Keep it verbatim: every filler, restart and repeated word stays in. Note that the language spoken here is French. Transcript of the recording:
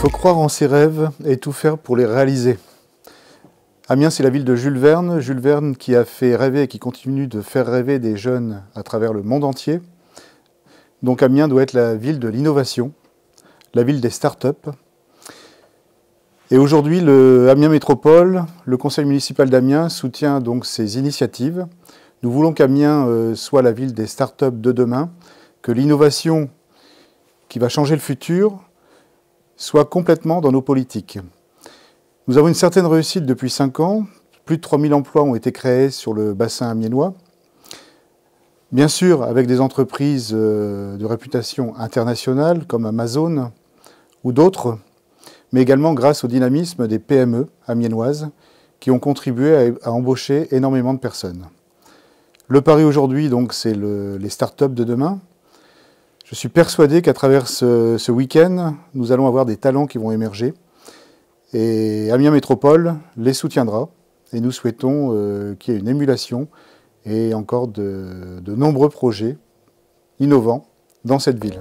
faut croire en ses rêves et tout faire pour les réaliser. Amiens, c'est la ville de Jules Verne. Jules Verne qui a fait rêver et qui continue de faire rêver des jeunes à travers le monde entier. Donc Amiens doit être la ville de l'innovation, la ville des start-up. Et aujourd'hui, le Amiens Métropole, le conseil municipal d'Amiens, soutient donc ces initiatives. Nous voulons qu'Amiens soit la ville des start-up de demain, que l'innovation qui va changer le futur soit complètement dans nos politiques. Nous avons une certaine réussite depuis cinq ans. Plus de trois mille emplois ont été créés sur le bassin amiénois. Bien sûr, avec des entreprises de réputation internationale comme Amazon ou d'autres, mais également grâce au dynamisme des P M E amiénoises qui ont contribué à embaucher énormément de personnes. Le pari aujourd'hui, donc, c'est le, les start-up de demain. Je suis persuadé qu'à travers ce, ce week-end, nous allons avoir des talents qui vont émerger. Et Amiens Métropole les soutiendra. Et nous souhaitons euh, qu'il y ait une émulation et encore de, de nombreux projets innovants dans cette ville.